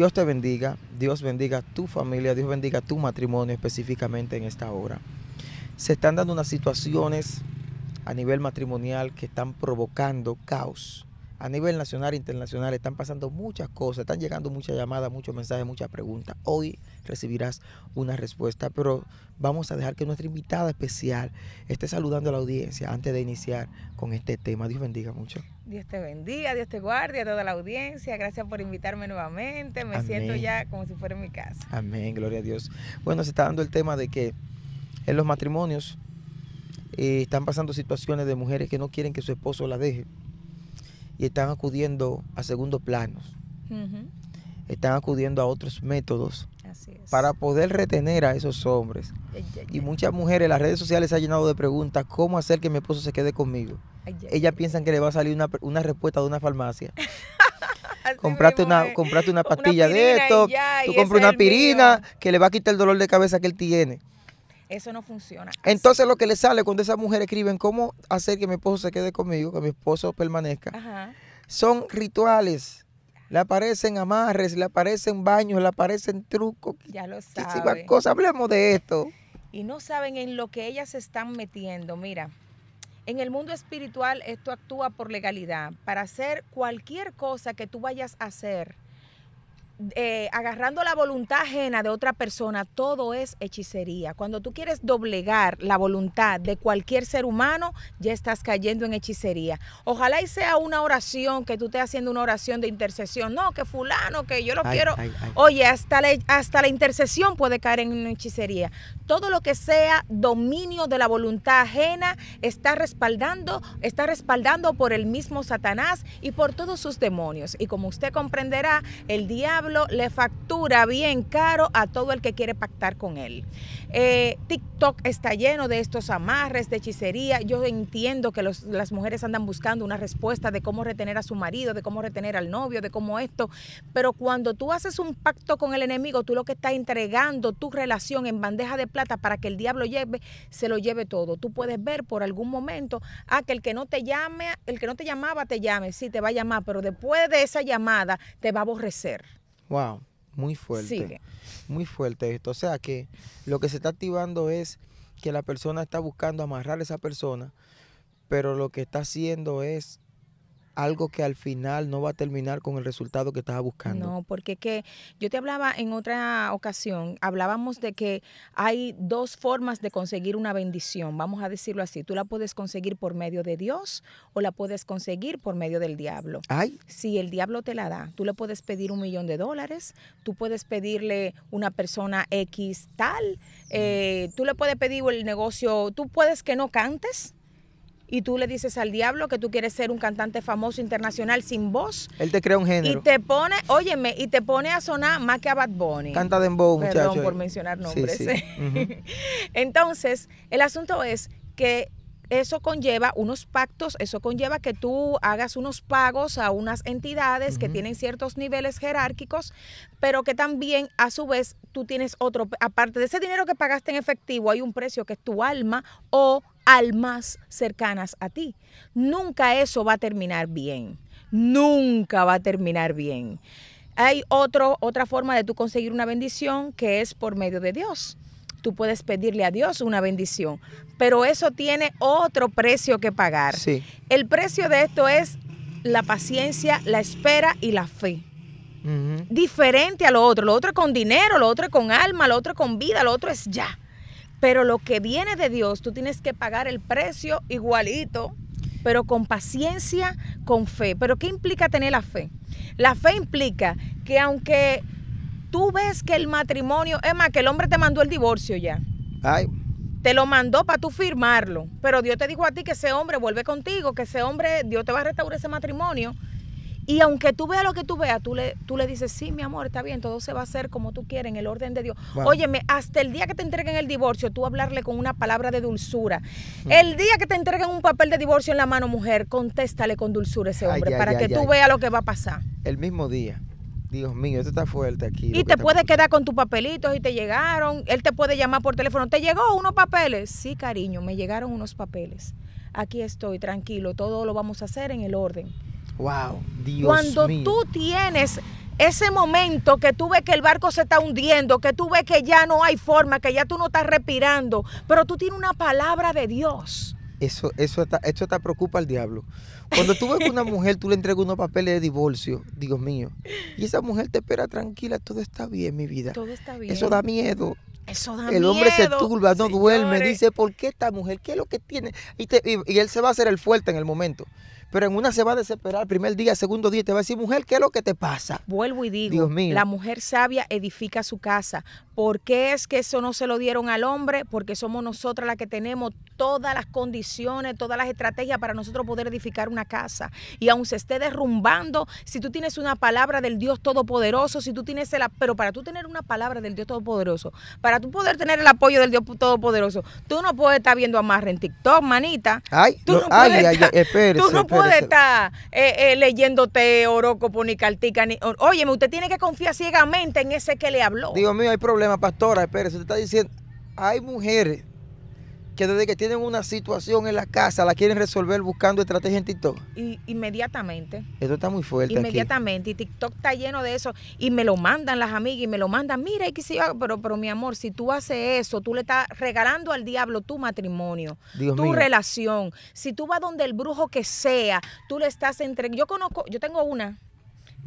Dios te bendiga, Dios bendiga tu familia, Dios bendiga tu matrimonio específicamente en esta hora. Se están dando unas situaciones a nivel matrimonial que están provocando caos. A nivel nacional e internacional están pasando muchas cosas, están llegando muchas llamadas, muchos mensajes, muchas preguntas. Hoy recibirás una respuesta, pero vamos a dejar que nuestra invitada especial esté saludando a la audiencia antes de iniciar con este tema. Dios bendiga mucho. Dios te bendiga, Dios te guarde a toda la audiencia. Gracias por invitarme nuevamente. Me siento ya como si fuera en mi casa. Amén, gloria a Dios. Bueno, se está dando el tema de que en los matrimonios están pasando situaciones de mujeres que no quieren que su esposo la deje. Y están acudiendo a segundos planos, están acudiendo a otros métodos para poder retener a esos hombres. Y muchas mujeres, las redes sociales se han llenado de preguntas, ¿cómo hacer que mi esposo se quede conmigo? Ellas piensan que le va a salir una respuesta de una farmacia. Comprate una pastilla de esto, tú compras una pirina que le va a quitar el dolor de cabeza que él tiene. Eso no funciona. Entonces lo que le sale cuando esas mujeres escriben cómo hacer que mi esposo se quede conmigo, que mi esposo permanezca, son rituales. Le aparecen amarres, le aparecen baños, le aparecen trucos. Ya lo saben. Hablemos de esto. Y no saben en lo que ellas se están metiendo. Mira, en el mundo espiritual esto actúa por legalidad. Para hacer cualquier cosa que tú vayas a hacer, agarrando la voluntad ajena de otra persona, todo es hechicería. Cuando tú quieres doblegar la voluntad de cualquier ser humano, ya estás cayendo en hechicería. Ojalá y sea una oración, que tú estés haciendo una oración de intercesión. No, que fulano, que yo lo quiero. Oye, hasta la intercesión puede caer en una hechicería. Todo lo que sea dominio de la voluntad ajena está respaldando por el mismo Satanás y por todos sus demonios. Y como usted comprenderá, el diablo le factura bien caro a todo el que quiere pactar con él. TikTok está lleno de estos amarres, de hechicería. Yo entiendo que las mujeres andan buscando una respuesta de cómo retener a su marido, de cómo retener al novio, de cómo esto, pero cuando tú haces un pacto con el enemigo, tú lo que estás entregando tu relación en bandeja de plata para que el diablo se lo lleve todo. Tú puedes ver por algún momento que el que no te llamaba te llame. Sí, te va a llamar, pero después de esa llamada te va a aborrecer. Wow, muy fuerte. Sigue. Muy fuerte esto. O sea que lo que se está activando es que la persona está buscando amarrar a esa persona, pero lo que está haciendo es algo que al final no va a terminar con el resultado que estaba buscando. No, porque que yo te hablaba en otra ocasión, hablábamos de que hay dos formas de conseguir una bendición, vamos a decirlo así. Tú la puedes conseguir por medio de Dios o la puedes conseguir por medio del diablo. Si el diablo te la da, tú le puedes pedir $1 millón, tú puedes pedirle una persona X tal, tú le puedes pedir el negocio, tú puedes que no cantes, y tú le dices al diablo que tú quieres ser un cantante famoso internacional sin voz. Él te crea un género. Y te pone, óyeme, y te pone a sonar más que a Bad Bunny. Canta de Mbou, muchachos. Perdón por mencionar nombres. Sí, sí. Entonces, el asunto es que eso conlleva unos pactos, eso conlleva que tú hagas unos pagos a unas entidades que tienen ciertos niveles jerárquicos, pero que también a su vez tú tienes otro, aparte de ese dinero que pagaste en efectivo, hay un precio que es tu alma o almas cercanas a ti. Nunca eso va a terminar bien. Nunca va a terminar bien. Hay otra forma de tú conseguir una bendición que es por medio de Dios. Tú puedes pedirle a Dios una bendición, pero eso tiene otro precio que pagar. Sí. El precio de esto es la paciencia, la espera y la fe. Diferente a lo otro es con dinero, lo otro es con alma, lo otro es con vida, lo otro es ya. Pero lo que viene de Dios, tú tienes que pagar el precio igualito, pero con paciencia, con fe. ¿Pero qué implica tener la fe? La fe implica que aunque tú ves que el matrimonio, es más, que el hombre te mandó el divorcio ya. Te lo mandó para tú firmarlo. Pero Dios te dijo a ti que ese hombre vuelve contigo, que ese hombre, Dios te va a restaurar ese matrimonio. Y aunque tú veas lo que tú veas, tú le dices, sí, mi amor, está bien, todo se va a hacer como tú quieres, en el orden de Dios. Wow. Óyeme, hasta el día que te entreguen el divorcio, tú hablarle con una palabra de dulzura. El día que te entreguen un papel de divorcio en la mano, mujer, contéstale con dulzura a ese hombre para que tú veas lo que va a pasar. El mismo día. Dios mío, esto está fuerte aquí. Y te puedes quedar con tus papelitos y te llegaron. Él te puede llamar por teléfono. ¿Te llegó unos papeles? Sí, cariño, me llegaron unos papeles. Aquí estoy, tranquilo. Todo lo vamos a hacer en el orden. Wow, Dios mío. Cuando tú tienes Ese momento que tú ves que el barco se está hundiendo, que tú ves que ya no hay forma, que ya tú no estás respirando, pero tú tienes una palabra de Dios. Eso te preocupa al diablo. Cuando tú ves que una mujer, tú le entregas unos papeles de divorcio, Dios mío, y esa mujer te espera tranquila, todo está bien, mi vida. Todo está bien. Eso da miedo. Eso da miedo. El hombre se turba, no duerme, dice, ¿por qué esta mujer? ¿Qué es lo que tiene? Y él se va a hacer el fuerte en el momento. Pero en una se va a desesperar, primer día, segundo día, te va a decir, mujer, ¿qué es lo que te pasa? Vuelvo y digo, Dios mío, la mujer sabia edifica su casa. ¿Por qué es que eso no se lo dieron al hombre? Porque somos nosotras las que tenemos todas las condiciones, todas las estrategias para nosotros poder edificar una casa. Y aun se esté derrumbando, si tú tienes una palabra del Dios Todopoderoso, si tú tienes pero para tú tener una palabra del Dios Todopoderoso, para tú poder tener el apoyo del Dios Todopoderoso, tú no puedes estar viendo a Marren en TikTok, manita. Ay, tú no, puedes estar leyéndote Orocopo ni Cartica. Óyeme, usted tiene que confiar ciegamente en ese que le habló. Dios mío, hay problema, pastora, espérese. Usted está diciendo, hay mujeres que desde que tienen una situación en la casa la quieren resolver buscando estrategia en TikTok. Inmediatamente. Esto está muy fuerte. Inmediatamente. Aquí. Y TikTok está lleno de eso. Y me lo mandan las amigas y me lo mandan. Mira, y que si yo, pero mi amor, si tú haces eso, tú le estás regalando al diablo tu matrimonio, Dios tu mío. Relación. Si tú vas donde el brujo que sea, tú le estás entregando. Yo tengo una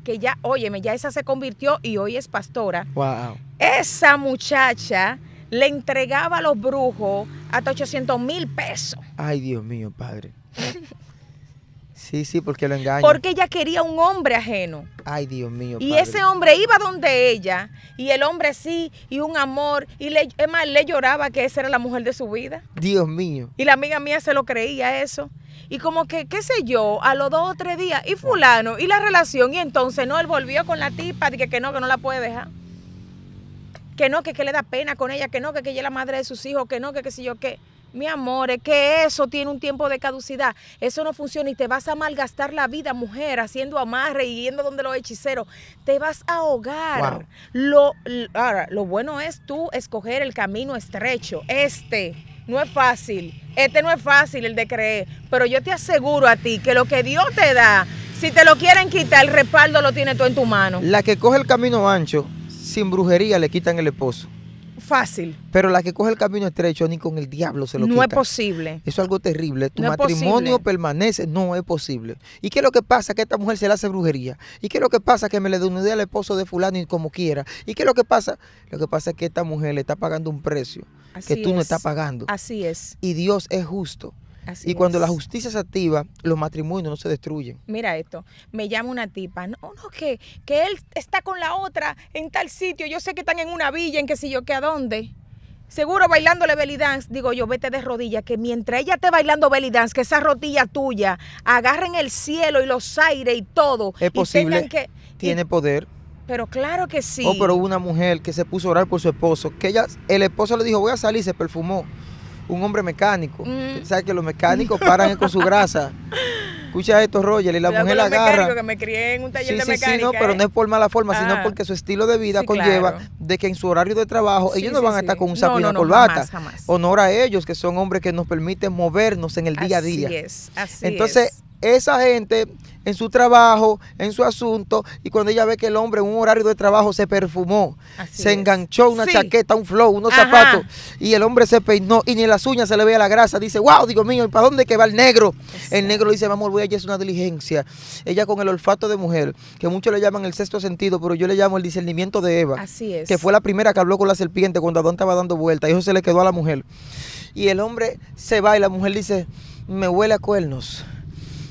que ya, óyeme, ya esa se convirtió y hoy es pastora. Wow. Esa muchacha le entregaba a los brujos hasta 800.000 pesos. Ay, Dios mío, padre. Sí, sí, porque lo engañó. Porque ella quería un hombre ajeno. Ay, Dios mío, padre. Y ese hombre iba donde ella, y el hombre sí, y un amor, y es más, le lloraba que esa era la mujer de su vida. Dios mío. Y la amiga mía se lo creía eso. Y como que, qué sé yo, a los 2 o 3 días, y fulano, y la relación, y entonces no, él volvió con la tipa, de que no la puede dejar. Que no, que le da pena con ella, que no, que ella es la madre de sus hijos, que no, que sé yo qué. Mi amor, es que eso tiene un tiempo de caducidad. Eso no funciona y te vas a malgastar la vida, mujer, haciendo amarre y yendo donde los hechiceros. Te vas a ahogar. Wow. Ahora, lo bueno es tú escoger el camino estrecho. Este no es fácil el de creer. Pero yo te aseguro a ti que lo que Dios te da, si te lo quieren quitar, el respaldo lo tienes tú en tu mano. La que coge el camino ancho, sin brujería le quitan el esposo. Fácil. Pero la que coge el camino estrecho ni con el diablo se lo quita. No es posible. Eso es algo terrible. Tu matrimonio permanece, no es posible. ¿Y qué es lo que pasa? Que esta mujer se le hace brujería. ¿Y qué es lo que pasa? Que me le desnudé al esposo de fulano y como quiera. ¿Y qué es lo que pasa? Lo que pasa es que esta mujer le está pagando un precio que tú no estás pagando. Así es. Y Dios es justo. Así y cuando es. La justicia se activa, los matrimonios no se destruyen. Mira esto, me llama una tipa, no, que él está con la otra en tal sitio, yo sé que están en una villa, en qué sé yo, qué a dónde. Seguro bailándole belly dance, digo yo, vete de rodillas, que mientras ella esté bailando belly dance, que esa rodilla tuya agarren el cielo y los aires y todo. Es posible, tiene poder. Pero claro que sí. Oh, pero hubo una mujer que se puso a orar por su esposo, que ella, el esposo le dijo, voy a salir, se perfumó. Un hombre mecánico, ¿sabes que los mecánicos paran con su grasa? Escucha esto, Roger, y la mujer la agarra. Que me crié en un taller de mecánica. Sí, no, pero no es por mala forma, sino porque su estilo de vida conlleva de que en su horario de trabajo ellos no van a estar con un saco y una corbata. Jamás, jamás. Honor a ellos, que son hombres que nos permiten movernos en el día a día. Así es, así es. Entonces, esa gente en su trabajo, en su asunto, y cuando ella ve que el hombre en un horario de trabajo se perfumó, se enganchó una chaqueta, un flow, unos zapatos, y el hombre se peinó, y ni las uñas se le veía la grasa, dice, wow, Dios mío, ¿y para dónde que va el negro? Exacto. El negro dice, vamos, voy a hacer una diligencia. Ella con el olfato de mujer, que muchos le llaman el sexto sentido, pero yo le llamo el discernimiento de Eva. Así es. Que fue la primera que habló con la serpiente cuando Adán estaba dando vuelta, y eso se le quedó a la mujer. Y el hombre se va, y la mujer dice, me huele a cuernos.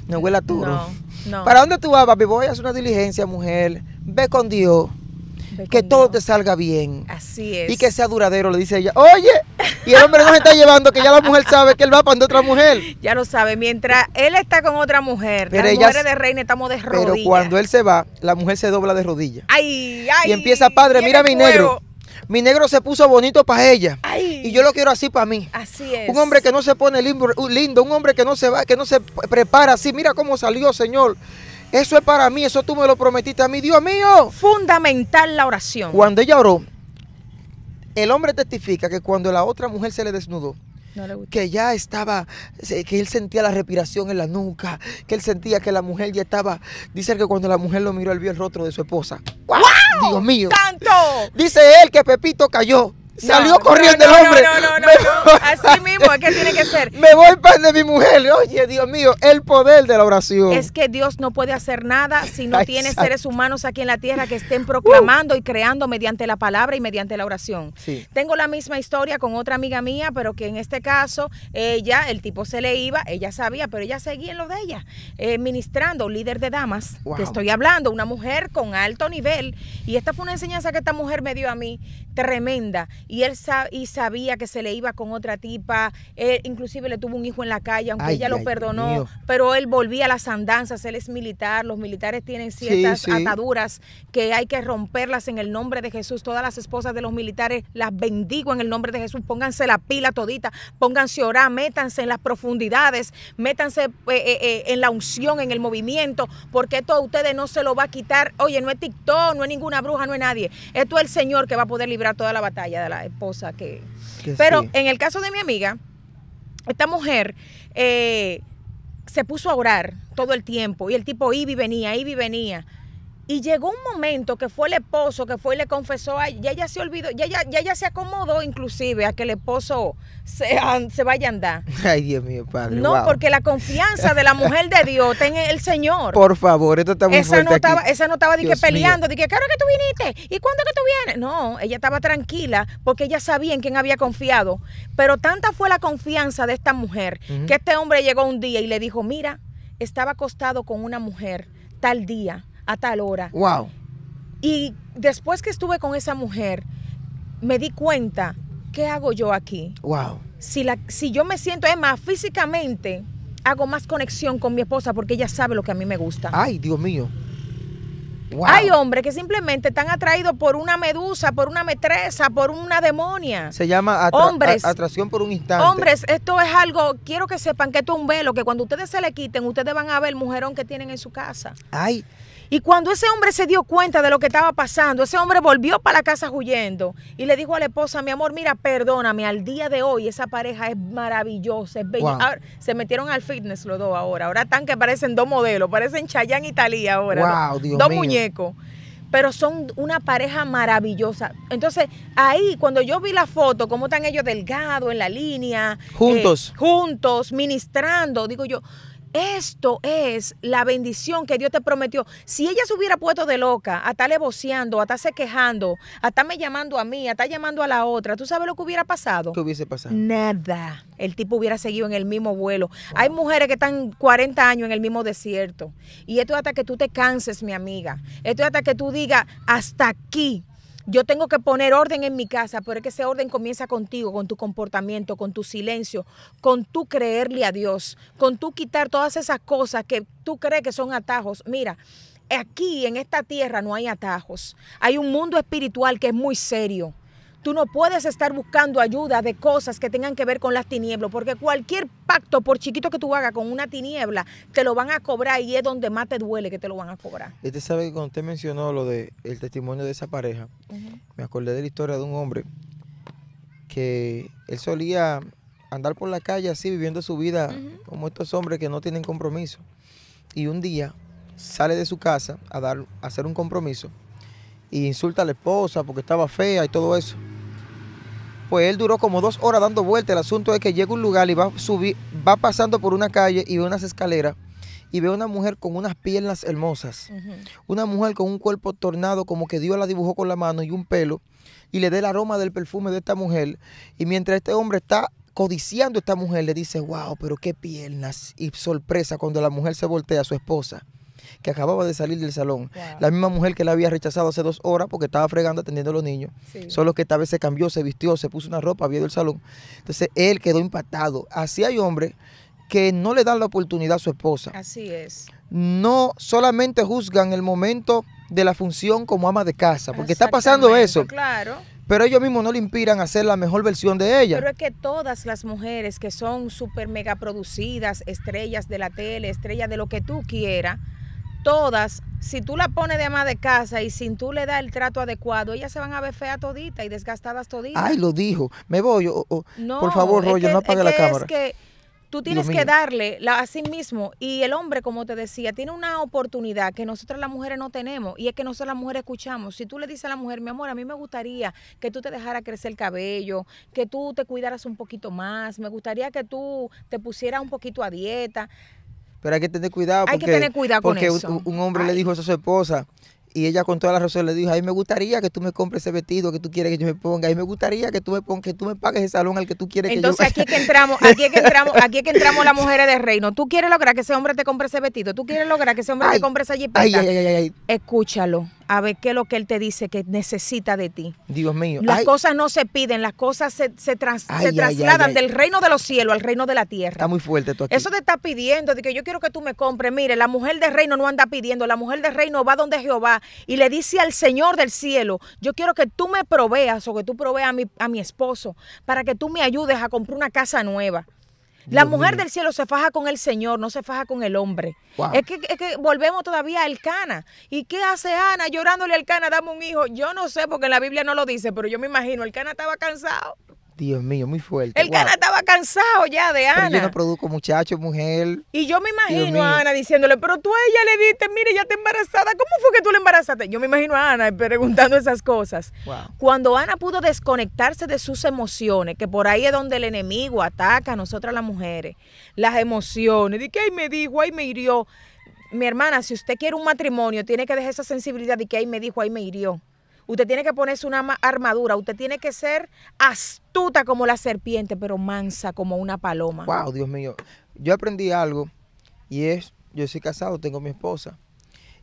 Me huele a turo. No, no. ¿Para dónde tú vas, papi? Voy a hacer una diligencia, mujer. Ve con Dios. Que todo te salga bien. Así es. Y que sea duradero, le dice ella. Oye, y el hombre no se está llevando, que ya la mujer sabe que él va para donde otra mujer. Ya lo sabe, mientras él está con otra mujer, pero las mujeres de reina estamos de rodillas. Pero cuando él se va, la mujer se dobla de rodillas. Ay, ay. Y empieza, padre, mira mi negro. Mi negro se puso bonito para ella. Ay, y yo lo quiero así para mí. Así es. Un hombre que no se pone lindo, un hombre que no se va, que no se prepara así. Mira cómo salió, Señor. Eso es para mí, eso tú me lo prometiste a mí, Dios mío. Fundamental la oración. Cuando ella oró, el hombre testifica que cuando la otra mujer se le desnudó, No le gustó. Que ya estaba, que él sentía la respiración en la nuca, que él sentía que la mujer ya estaba. Dice que cuando la mujer lo miró, él vio el rostro de su esposa. ¡Wow! ¡Dios mío! ¡Tanto! Dice él que Pepito cayó. Salió corriendo el hombre. No. Así mismo, es que tiene que ser. Me voy pan de mi mujer. Oye, Dios mío, el poder de la oración. Es que Dios no puede hacer nada si no tiene seres humanos aquí en la tierra que estén proclamando y creando mediante la palabra y mediante la oración. Sí. Tengo la misma historia con otra amiga mía, pero que en este caso, ella, el tipo se le iba, ella sabía, pero ella seguía en lo de ella, ministrando, líder de damas. Wow. Te estoy hablando, una mujer con alto nivel. Y esta fue una enseñanza que esta mujer me dio a mí, tremenda. Y él sabía que se le iba con otra tipa, él inclusive le tuvo un hijo en la calle, aunque ella lo perdonó, pero él volvía a las andanzas, él es militar, los militares tienen ciertas ataduras que hay que romperlas en el nombre de Jesús. Todas las esposas de los militares las bendigo en el nombre de Jesús, pónganse la pila todita, pónganse a orar, métanse en las profundidades, métanse en la unción, en el movimiento, porque esto a ustedes no se lo va a quitar. Oye, no es TikTok, no es ninguna bruja, no es nadie, esto es el Señor que va a poder librar toda la batalla de la esposa que pero sí. En el caso de mi amiga, esta mujer se puso a orar todo el tiempo y el tipo iba y venía y llegó un momento que fue el esposo que fue y le confesó a ella. Ella se olvidó, ya se acomodó inclusive a que el esposo se vaya a andar. Ay, Dios mío, Padre. No, wow. Porque la confianza de la mujer de Dios está en el Señor. Por favor, esto está muy fuerte. Esa no estaba peleando, de que claro que tú viniste, ¿y cuándo que tú vienes? No, ella estaba tranquila porque ella sabía en quién había confiado. Pero tanta fue la confianza de esta mujer que este hombre llegó un día y le dijo, mira, estaba acostado con una mujer tal día, a tal hora. Wow. Y después que estuve con esa mujer, me di cuenta, ¿qué hago yo aquí? Wow. Si yo me siento, es más, físicamente, hago más conexión con mi esposa porque ella sabe lo que a mí me gusta. Ay, Dios mío. Wow. Hay hombres que simplemente están atraídos por una medusa, por una metresa, por una demonia. Se llama atracción por un instante. Hombres, esto es algo, quiero que sepan que esto es un velo, que cuando ustedes se le quiten, ustedes van a ver el mujerón que tienen en su casa. Ay. Y cuando ese hombre se dio cuenta de lo que estaba pasando, ese hombre volvió para la casa huyendo y le dijo a la esposa, mi amor, mira, perdóname, al día de hoy esa pareja es maravillosa, es bella. Wow. Ahora, se metieron al fitness los dos ahora están que parecen dos modelos, parecen Chayán y Thalía ahora. Wow, Dios mío. Dos muñecos, pero son una pareja maravillosa. Entonces, ahí, cuando yo vi la foto, cómo están ellos delgados, en la línea. Juntos. Juntos, ministrando, digo yo, esto es la bendición que Dios te prometió. Si ella se hubiera puesto de loca, a estarle voceando, a estarse quejando, a estarme llamando a mí, a estar llamando a la otra, ¿tú sabes lo que hubiera pasado? ¿Qué hubiese pasado? Nada. El tipo hubiera seguido en el mismo vuelo. Wow. Hay mujeres que están 40 años en el mismo desierto. Y esto es hasta que tú te canses, mi amiga. Esto es hasta que tú digas, hasta aquí. Yo tengo que poner orden en mi casa, pero es que ese orden comienza contigo, con tu comportamiento, con tu silencio, con tu creerle a Dios, con tu quitar todas esas cosas que tú crees que son atajos. Mira, aquí en esta tierra no hay atajos. Hay un mundo espiritual que es muy serio. Tú no puedes estar buscando ayuda de cosas que tengan que ver con las tinieblas, porque cualquier pacto, por chiquito que tú hagas con una tiniebla, te lo van a cobrar y es donde más te duele que te lo van a cobrar. Usted sabe que cuando usted mencionó lo del testimonio de esa pareja, me acordé de la historia de un hombre que él solía andar por la calle así, viviendo su vida como estos hombres que no tienen compromiso. Y un día sale de su casa a hacer un compromiso y insulta a la esposa porque estaba fea y todo eso. Pues él duró como 2 horas dando vueltas. El asunto es que llega a un lugar y va pasando por una calle y ve unas escaleras y ve una mujer con unas piernas hermosas. Una mujer con un cuerpo tornado, como que Dios la dibujó con la mano, y un pelo. Y le da el aroma del perfume de esta mujer. Y mientras este hombre está codiciando a esta mujer, le dice, wow, pero qué piernas. Y sorpresa cuando la mujer se voltea a su esposa, que acababa de salir del salón. Wow. La misma mujer que la había rechazado hace 2 horas porque estaba fregando, atendiendo a los niños. Sí. Solo que esta vez se cambió, se vistió, se puso una ropa, vio el salón. Entonces él quedó impactado. Así hay hombres que no le dan la oportunidad a su esposa. Así es. No solamente juzgan el momento de la función como ama de casa, porque está pasando eso. Claro. Pero ellos mismos no le inspiran a ser la mejor versión de ella. Pero es que todas las mujeres que son súper mega producidas, estrellas de la tele, estrellas de lo que tú quieras, todas si tú la pones de ama de casa y sin tú le das el trato adecuado, ellas se van a ver feas toditas y desgastadas toditas. Ay, lo dijo. Me voy. No, por favor, Rollo, no apague la cámara. Es que tú tienes que darle a sí mismo. Y el hombre, como te decía, tiene una oportunidad que nosotras las mujeres no tenemos. Y es que nosotras las mujeres escuchamos. Si tú le dices a la mujer, mi amor, a mí me gustaría que tú te dejaras crecer el cabello, que tú te cuidaras un poquito más, me gustaría que tú te pusieras un poquito a dieta. Pero hay que tener cuidado porque, con eso. Un hombre le dijo eso a su esposa y ella con toda la razón le dijo, a mí me gustaría que tú me compres ese vestido que tú quieres que yo me ponga, a mí me gustaría que tú me pongas, que tú me pagues el salón al que tú quieres que yo... Entonces aquí es que entramos las mujeres de reino. Tú quieres lograr que ese hombre te compre ese vestido, tú quieres lograr que ese hombre te compre esa jipeta. Escúchalo, a ver qué es lo que él te dice que necesita de ti. Dios mío. Las cosas no se piden, las cosas se trasladan del reino de los cielos al reino de la tierra. Está muy fuerte tú aquí. Eso te está pidiendo, de que yo quiero que tú me compres. Mire, la mujer de reino no anda pidiendo, la mujer de reino va donde Jehová y le dice al Señor del cielo, yo quiero que tú me proveas o que tú proveas a mi esposo para que tú me ayudes a comprar una casa nueva. La mujer del cielo se faja con el Señor, no se faja con el hombre. Wow. Es que volvemos todavía al Cana. ¿Y qué hace Ana llorándole al Cana? Dame un hijo. Yo no sé porque en la Biblia no lo dice, pero yo me imagino, el Cana estaba cansado. Dios mío, muy fuerte. El Cana estaba cansado ya de Ana. Pero yo no produzco muchacho, mujer. Y yo me imagino a Ana diciéndole, pero tú a ella le diste, mire, ya está embarazada, ¿cómo fue que tú la embarazaste? Yo me imagino a Ana preguntando esas cosas. Wow. Cuando Ana pudo desconectarse de sus emociones, que por ahí es donde el enemigo ataca a nosotras las mujeres, las emociones, de que ahí me dijo, ahí me hirió. Mi hermana, si usted quiere un matrimonio, tiene que dejar esa sensibilidad de que ahí me dijo, ahí me hirió. Usted tiene que ponerse una armadura, usted tiene que ser astuta como la serpiente, pero mansa como una paloma. Wow, Dios mío. Yo aprendí algo y es, yo soy casado, tengo mi esposa.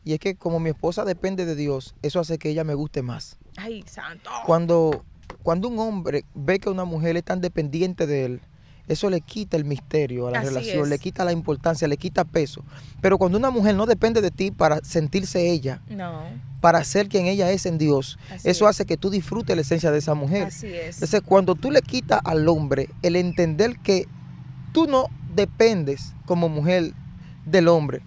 Y es que como mi esposa depende de Dios, eso hace que ella me guste más. Ay, santo. Cuando un hombre ve que una mujer es tan dependiente de él, eso le quita el misterio a la relación, le quita la importancia, le quita peso. Pero cuando una mujer no depende de ti para sentirse ella, para ser quien ella es en Dios, eso hace que tú disfrutes la esencia de esa mujer. Así es. Entonces, cuando tú le quitas al hombre el entender que tú no dependes como mujer del hombre,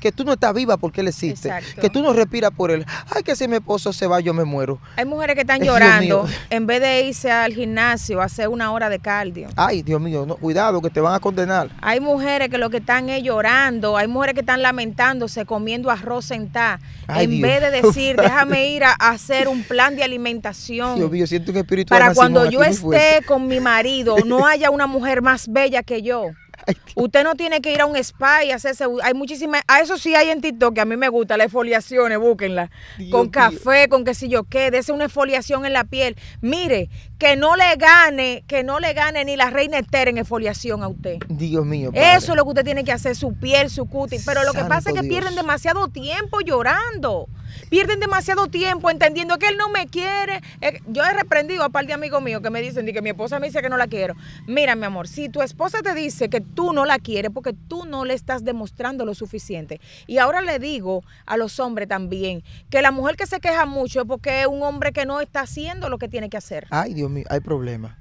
que tú no estás viva porque él existe, que tú no respiras por él. Ay, que si mi esposo se va, yo me muero. Hay mujeres que están llorando en vez de irse al gimnasio a hacer una hora de cardio. Ay, Dios mío, no, cuidado que te van a condenar. Hay mujeres que lo que están es llorando, hay mujeres que están lamentándose, comiendo arroz sentada, en vez de decir, déjame ir a hacer un plan de alimentación. Dios mío, siento un espíritu de Ana Simón, cuando yo esté con mi marido, no haya una mujer más bella que yo. Ay, usted no tiene que ir a un spa y hacerse... Hay muchísimas... A eso sí hay en TikTok, que a mí me gusta, las exfoliaciones, búsquenlas. Con café, con qué sé yo qué, dése una exfoliación en la piel. Mire, que no le gane ni la reina Esther en exfoliación a usted. Dios mío, padre. Eso es lo que usted tiene que hacer, su piel, su cutis. Pero lo que pasa es que pierden demasiado tiempo llorando. Pierden demasiado tiempo entendiendo que él no me quiere. Yo he reprendido a un par de amigos míos que me dicen que mi esposa me dice que no la quiero. Mira, mi amor, si tu esposa te dice que tú no la quieres porque tú no le estás demostrando lo suficiente. Y ahora le digo a los hombres también que la mujer que se queja mucho es porque es un hombre que no está haciendo lo que tiene que hacer. Ay, Dios mío, hay problemas.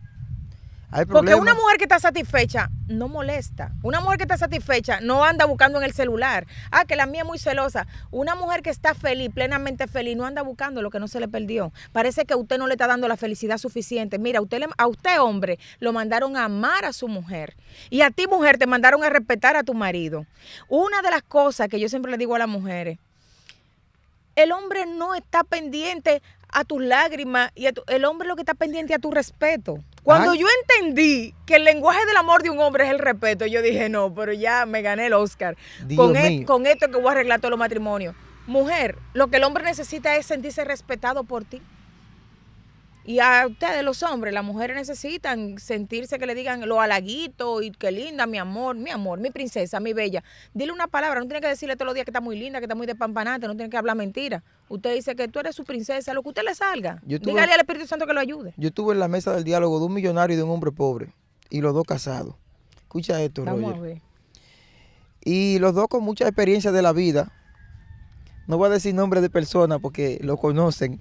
Porque una mujer que está satisfecha no molesta. Una mujer que está satisfecha no anda buscando en el celular. Ah, que la mía es muy celosa. Una mujer que está feliz, plenamente feliz, no anda buscando lo que no se le perdió. Parece que usted no le está dando la felicidad suficiente. Mira, a usted, hombre, lo mandaron a amar a su mujer. Y a ti, mujer, te mandaron a respetar a tu marido. Una de las cosas que yo siempre le digo a las mujeres, el hombre no está pendiente a tus lágrimas, el hombre lo que está pendiente a tu respeto. Cuando yo entendí que el lenguaje del amor de un hombre es el respeto, yo dije, no, pero ya me gané el Oscar. Con esto que voy a arreglar todos los matrimonios. Mujer, lo que el hombre necesita es sentirse respetado por ti. Y a ustedes, los hombres, las mujeres necesitan sentirse que le digan lo halaguito y qué linda, mi amor, mi princesa, mi bella. Dile una palabra, no tiene que decirle todos los días que está muy linda, que está muy despampanante, no tiene que hablar mentira. Usted dice que tú eres su princesa, lo que usted le salga. Dígale al Espíritu Santo que lo ayude. Yo estuve en la mesa del diálogo de un millonario y de un hombre pobre, y los dos casados. Escucha esto, Roger. Vamos a ver. Y los dos con mucha experiencia de la vida. No voy a decir nombres de personas porque lo conocen.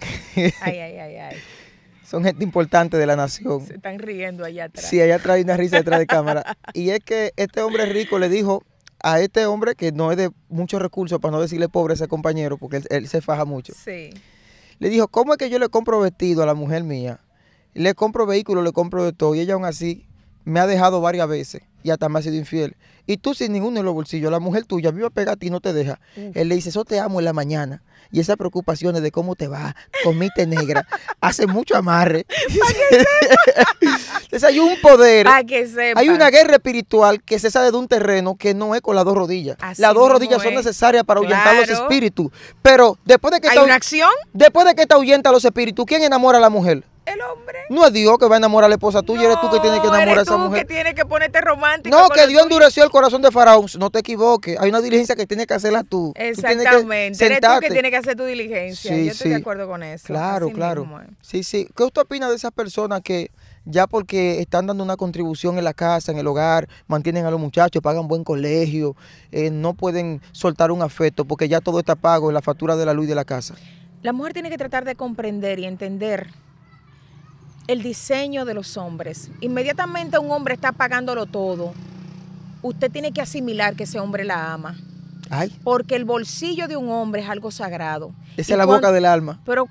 Son gente importante de la nación. Se están riendo allá atrás. Sí, allá atrás hay una risa detrás de cámara. Y es que este hombre rico le dijo a este hombre que no es de muchos recursos, para no decirle pobre a ese compañero, porque él se faja mucho. Sí. Le dijo, ¿cómo es que yo le compro vestido a la mujer mía? Le compro vehículo, le compro de todo, y ella aún así me ha dejado varias veces y hasta me ha sido infiel. Y tú sin ninguno en los bolsillos, la mujer tuya me va a pegar a ti y no te deja. Él le dice, eso te amo en la mañana. Y esas preocupaciones de cómo te va, comiste negra, hace mucho amarre. Entonces hay un poder, hay una guerra espiritual que se sale de un terreno que no es con las dos rodillas. Así las dos rodillas son necesarias para ahuyentar los espíritus. Pero después de que está, una acción. Después de que te ahuyenta los espíritus, ¿quién enamora a la mujer? El hombre. No es Dios que va a enamorar a la esposa tuya, eres tú que tienes que enamorar a esa mujer. No, que tienes que ponerte romántico. No, que Dios endureció el corazón de Faraón, no te equivoques, hay una diligencia que tienes que hacerla tú. Exactamente, tú eres tú que tienes que hacer tu diligencia, sí, yo estoy de acuerdo con eso. Claro, claro. Sí, sí. ¿Qué usted opina de esas personas que ya porque están dando una contribución en la casa, en el hogar, mantienen a los muchachos, pagan buen colegio, no pueden soltar un afecto porque ya todo está pago en la factura de la luz y de la casa? La mujer tiene que tratar de comprender y entender el diseño de los hombres. Inmediatamente un hombre está pagándolo todo, usted tiene que asimilar que ese hombre la ama. Ay. Porque el bolsillo de un hombre es algo sagrado. Esa es la boca del alma. Pero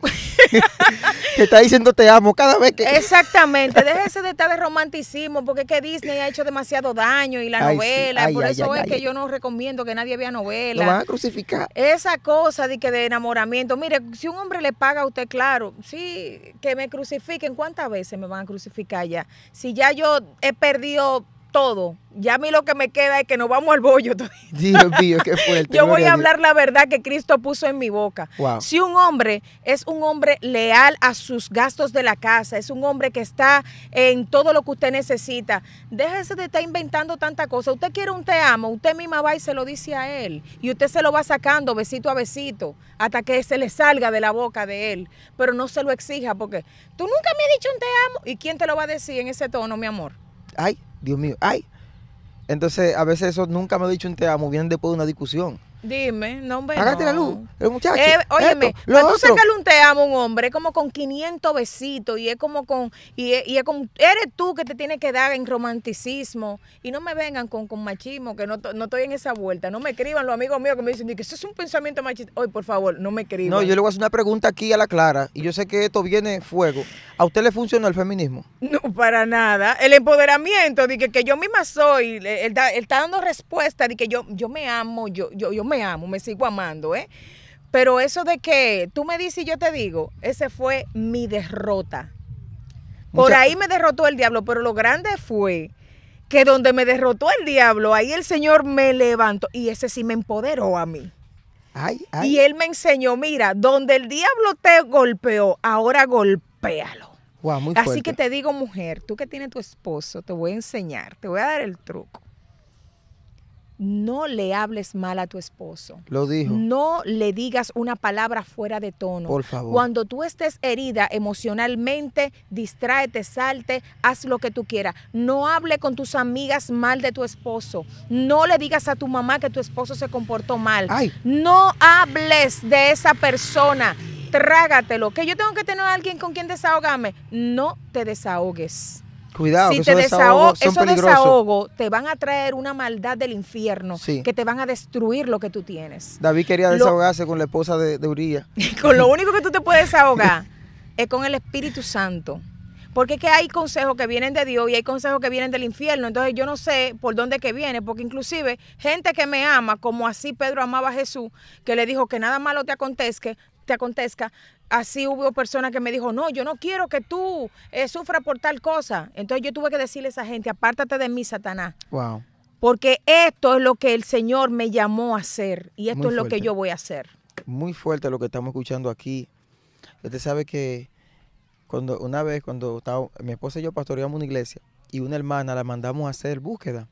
te está diciendo te amo cada vez que... Exactamente, déjese de estar de romanticismo, porque es que Disney ha hecho demasiado daño y la novela, sí. Por eso es que yo no recomiendo que nadie vea novela. Lo van a crucificar. Esa cosa de que de enamoramiento, mire, si un hombre le paga a usted, claro, sí, que me crucifiquen, ¿cuántas veces me van a crucificar ya? Si ya yo he perdido todo, ya a mí lo que me queda es que nos vamos al bollo. Dios mío, qué fuerte. Yo voy a hablar la verdad que Cristo puso en mi boca. Wow. Si un hombre es un hombre leal a sus gastos de la casa, es un hombre que está en todo lo que usted necesita, déjese de estar inventando tanta cosa. Usted quiere un te amo, usted misma va y se lo dice a él, y usted se lo va sacando besito a besito, hasta que se le salga de la boca de él, pero no se lo exija, porque tú nunca me has dicho un te amo. ¿Y quién te lo va a decir en ese tono, mi amor? Ay, Dios mío, ay. Entonces, a veces eso nunca me ha dicho un te amo, vienen después de una discusión. Dime, no me... Hágate la luz, el muchacho. Óyeme, para tú sacarle un te amo a un hombre, es como con 500 besitos, y es como con... Y es como, eres tú que te tienes que dar en romanticismo, y no me vengan con machismo, que no estoy en esa vuelta. No me escriban los amigos míos que me dicen que eso es un pensamiento machista. Oye, por favor, no me escriban. No, yo le voy a hacer una pregunta aquí a la clara, y yo sé que esto viene fuego. ¿A usted le funciona el feminismo? No, para nada. El empoderamiento de que yo misma soy, él está dando respuesta de que yo me amo, yo me amo, me sigo amando, ¿eh? Pero eso de que tú me dices y yo te digo, ese fue mi derrota. Por ahí me derrotó el diablo, pero lo grande fue que donde me derrotó el diablo, ahí el Señor me levantó, y ese sí me empoderó a mí. Ay, ay. Y él me enseñó, mira, donde el diablo te golpeó, ahora golpéalo. Wow, muy fuerte. Así que te digo, mujer, tú que tienes tu esposo, te voy a enseñar, te voy a dar el truco. No le hables mal a tu esposo. Lo dijo. No le digas una palabra fuera de tono. Por favor. Cuando tú estés herida emocionalmente, distráete, salte, haz lo que tú quieras. No hable con tus amigas mal de tu esposo. No le digas a tu mamá que tu esposo se comportó mal. Ay. No hables de esa persona. Trágatelo. Que yo tengo que tener a alguien con quien desahogarme. No te desahogues. Cuidado, si te desahogos, esos desahogos te van a traer una maldad del infierno, sí, que te van a destruir lo que tú tienes. David quería desahogarse con la esposa de Uría. Con lo único que tú te puedes desahogar es con el Espíritu Santo. Porque es que hay consejos que vienen de Dios y hay consejos que vienen del infierno. Entonces yo no sé por dónde que viene, porque inclusive gente que me ama, como así Pedro amaba a Jesús, que le dijo que nada malo te acontezca, así hubo personas que me dijo, no, yo no quiero que tú sufras por tal cosa. Entonces yo tuve que decirle a esa gente, apártate de mí, Satanás. Wow. Porque esto es lo que el Señor me llamó a hacer, y esto es lo que yo voy a hacer. Muy fuerte lo que estamos escuchando aquí. Usted sabe que una vez cuando estaba, mi esposa y yo pastoreamos una iglesia, y una hermana la mandamos a hacer búsqueda.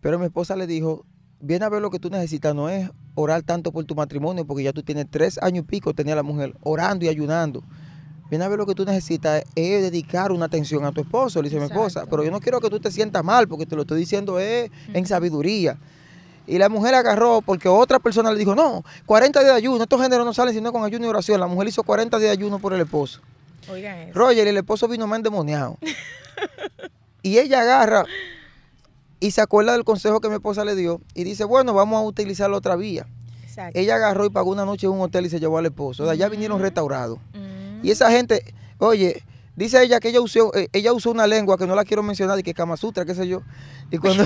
Pero mi esposa le dijo, ven a ver lo que tú necesitas, no es orar tanto por tu matrimonio, porque ya tú tienes 3 años y pico, tenía la mujer orando y ayunando. Ven a ver lo que tú necesitas, es dedicar una atención a tu esposo, le dice mi esposa, pero yo no quiero que tú te sientas mal, porque te lo estoy diciendo es en sabiduría. Y la mujer agarró, porque otra persona le dijo, no, 40 días de ayuno, estos géneros no salen sino con ayuno y oración. La mujer hizo 40 días de ayuno por el esposo. Oigan eso. Roger, el esposo vino más endemoniado. Y ella agarra... Y se acuerda del consejo que mi esposa le dio y dice, bueno, vamos a utilizar la otra vía. Exacto. Ella agarró y pagó una noche en un hotel y se llevó al esposo. De allá vinieron restaurados. Y esa gente, oye, dice ella que ella usó una lengua que no la quiero mencionar, y que Kama Sutra, qué sé yo. Y cuando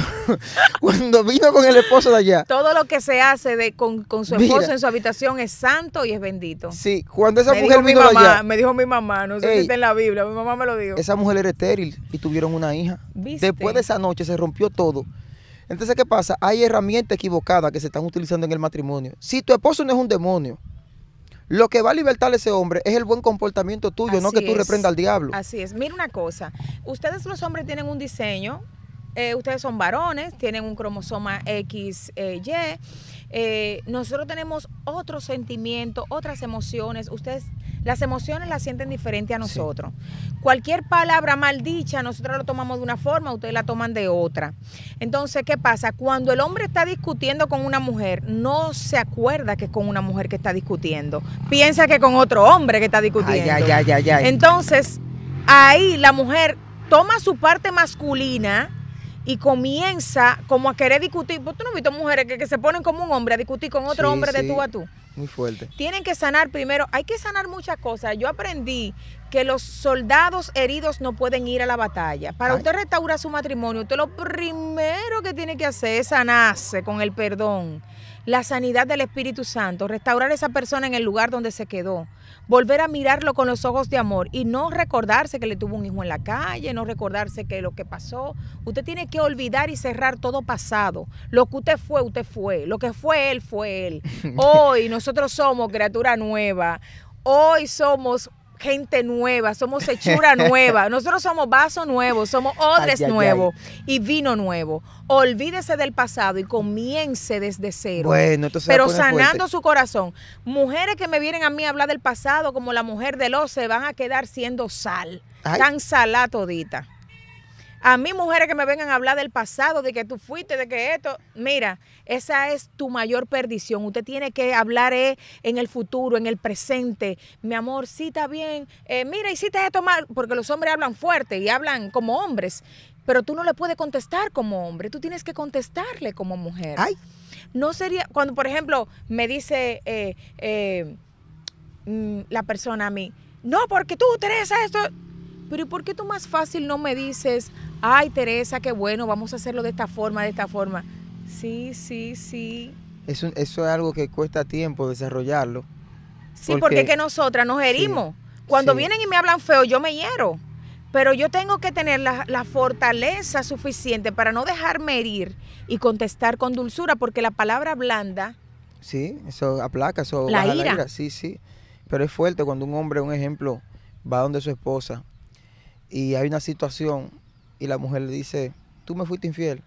vino con el esposo de allá. Todo lo que se hace con su esposo, mira, en su habitación es santo y es bendito. Sí, cuando esa mujer vino de allá. Me dijo mi mamá, no sé si está en la Biblia, mi mamá me lo dijo. Esa mujer era estéril y tuvieron una hija. ¿Viste? Después de esa noche se rompió todo. Entonces, ¿qué pasa? Hay herramientas equivocadas que se están utilizando en el matrimonio. Si tu esposo no es un demonio, lo que va a libertar a ese hombre es el buen comportamiento tuyo, así no que tú reprendas al diablo. Así es. Mira una cosa, ustedes los hombres tienen un diseño, ustedes son varones, tienen un cromosoma XY, nosotros tenemos otros sentimientos, otras emociones, ustedes las emociones las sienten diferente a nosotros. Sí. Cualquier palabra maldicha, nosotros la tomamos de una forma, ustedes la toman de otra. Entonces, ¿qué pasa? Cuando el hombre está discutiendo con una mujer, no se acuerda que es con una mujer que está discutiendo. Piensa que con otro hombre que está discutiendo. Ay, ay, ay, ay. Entonces, ahí la mujer toma su parte masculina y comienza como a querer discutir. ¿Tú no has visto mujeres que se ponen como un hombre a discutir con otro hombre de tú a tú? Muy fuerte. Tienen que sanar primero. Hay que sanar muchas cosas. Yo aprendí que los soldados heridos no pueden ir a la batalla. Para usted restaurar su matrimonio, usted lo primero que tiene que hacer es sanarse con el perdón, la sanidad del Espíritu Santo, restaurar a esa persona en el lugar donde se quedó, volver a mirarlo con los ojos de amor y no recordarse que le tuvo un hijo en la calle, no recordarse que lo que pasó. Usted tiene que olvidar y cerrar todo pasado. Lo que usted fue, lo que fue él. Hoy nosotros somos criatura nueva, hoy somos gente nueva, somos hechura nueva, nosotros somos vaso nuevo, somos odres nuevos y vino nuevo. Olvídese del pasado y comience desde cero. Bueno, pero sanando fuerte su corazón. Mujeres que me vienen a mí a hablar del pasado como la mujer de los se van a quedar siendo sal, tan salada todita. A mí mujeres que me vengan a hablar del pasado, de que tú fuiste, de que esto, mira, esa es tu mayor perdición. Usted tiene que hablar en el futuro, en el presente. Mi amor, sí está bien, mira, hiciste esto mal, porque los hombres hablan fuerte y hablan como hombres, pero tú no le puedes contestar como hombre, tú tienes que contestarle como mujer. Ay. No sería, cuando por ejemplo me dice la persona a mí, no, porque tú, Teresa, esto... Pero ¿y por qué tú más fácil no me dices, ay, Teresa, qué bueno, vamos a hacerlo de esta forma, de esta forma? Sí, sí, sí. Eso es algo que cuesta tiempo desarrollarlo. Sí, porque es que nosotras nos herimos. Sí, cuando vienen y me hablan feo, yo me hiero. Pero yo tengo que tener la fortaleza suficiente para no dejarme herir y contestar con dulzura, porque la palabra blanda... Sí, eso aplaca, eso baja la ira. Sí, sí. Pero es fuerte cuando un hombre, un ejemplo, va donde su esposa y hay una situación y la mujer le dice, tú me fuiste infiel,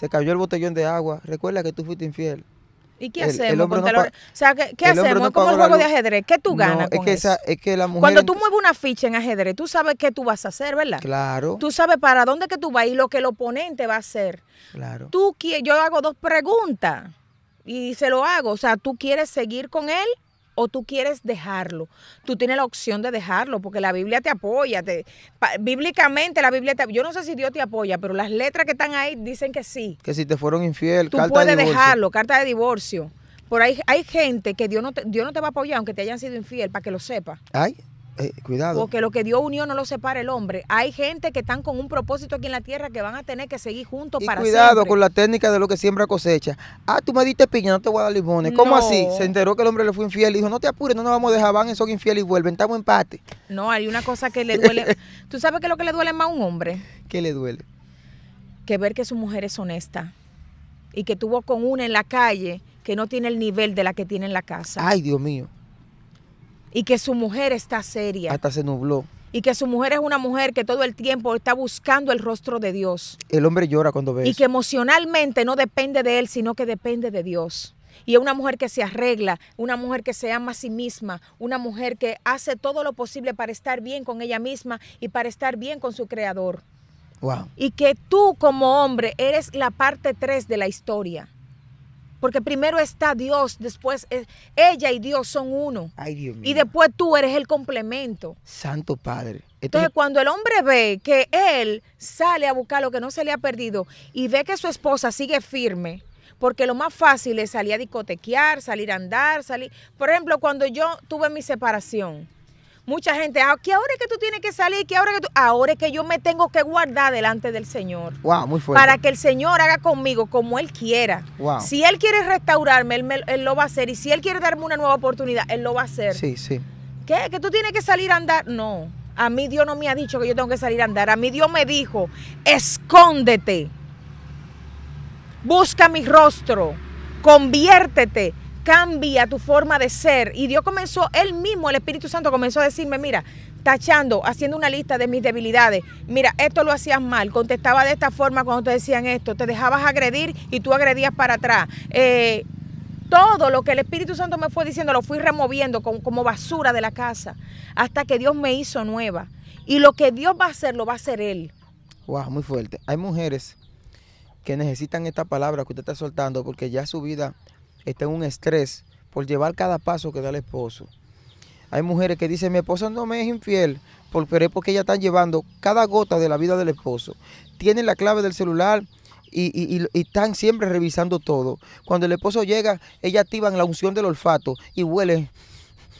se cayó el botellón de agua, recuerda que tú fuiste infiel. ¿Y qué hacemos? ¿Qué hacemos? No, es como el juego de ajedrez, ¿qué tú ganas con eso? Es que la mujer, cuando tú mueves una ficha en ajedrez, tú sabes qué tú vas a hacer, ¿verdad? Claro. Tú sabes para dónde que tú vas y lo que el oponente va a hacer. Claro. Yo hago dos preguntas y se lo hago, o sea, ¿tú quieres seguir con él o tú quieres dejarlo? Tú tienes la opción de dejarlo, porque la Biblia te apoya, bíblicamente la Biblia te apoya. Yo no sé si Dios te apoya, pero las letras que están ahí dicen que sí. Que si te fueron infiel, tú puedes dejarlo, carta de divorcio. Por ahí hay gente que Dios no te va a apoyar, aunque te hayan sido infiel, para que lo sepa. Ay, cuidado. Porque lo que Dios unió no lo separa el hombre. Hay gente que están con un propósito aquí en la tierra que van a tener que seguir juntos para siempre. Y cuidado con la técnica de lo que siembra cosecha. Ah, tú me diste piña, no te voy a dar limones. ¿Cómo así? Se enteró que el hombre le fue infiel y dijo, no te apures, no nos vamos a dejar, van, son infieles y vuelven, estamos en empate. No, hay una cosa que le duele. ¿Tú sabes qué es lo que le duele más a un hombre? ¿Qué le duele? Que ver que su mujer es honesta y que tuvo con una en la calle que no tiene el nivel de la que tiene en la casa. Ay, Dios mío. Y que su mujer está seria. Hasta se nubló. Y que su mujer es una mujer que todo el tiempo está buscando el rostro de Dios. El hombre llora cuando ve eso. Y que emocionalmente no depende de él, sino que depende de Dios. Y es una mujer que se arregla, una mujer que se ama a sí misma, una mujer que hace todo lo posible para estar bien con ella misma y para estar bien con su creador. Wow. Y que tú como hombre eres la parte 3 de la historia. Porque primero está Dios, después ella y Dios son uno. Ay, Dios mío. Y después tú eres el complemento. Santo Padre. Entonces, cuando el hombre ve que él sale a buscar lo que no se le ha perdido y ve que su esposa sigue firme, porque lo más fácil es salir a discotequear, salir a andar, salir... Por ejemplo, cuando yo tuve mi separación, mucha gente, que ahora es que tú tienes que salir, que ahora es que tú... Ahora es que yo me tengo que guardar delante del Señor. Wow, muy fuerte. Para que el Señor haga conmigo como Él quiera. Wow. Si Él quiere restaurarme, él lo va a hacer. Y si Él quiere darme una nueva oportunidad, Él lo va a hacer. Sí, sí. ¿Qué? ¿Que tú tienes que salir a andar? No. A mí Dios no me ha dicho que yo tengo que salir a andar. A mí Dios me dijo, escóndete. Busca mi rostro, conviértete, cambia tu forma de ser. Y Dios comenzó, Él mismo, el Espíritu Santo comenzó a decirme, mira, tachando, haciendo una lista de mis debilidades. Mira, esto lo hacías mal, contestaba de esta forma cuando te decían esto, te dejabas agredir y tú agredías para atrás. Todo lo que el Espíritu Santo me fue diciendo lo fui removiendo como basura de la casa hasta que Dios me hizo nueva. Y lo que Dios va a hacer, lo va a hacer Él. Wow, muy fuerte. Hay mujeres que necesitan esta palabra que usted está soltando porque ya su vida está en un estrés por llevar cada paso que da el esposo. Hay mujeres que dicen, mi esposa no me es infiel, pero es porque ellas están llevando cada gota de la vida del esposo. Tienen la clave del celular y están siempre revisando todo. Cuando el esposo llega, ellas activan la unción del olfato y huelen.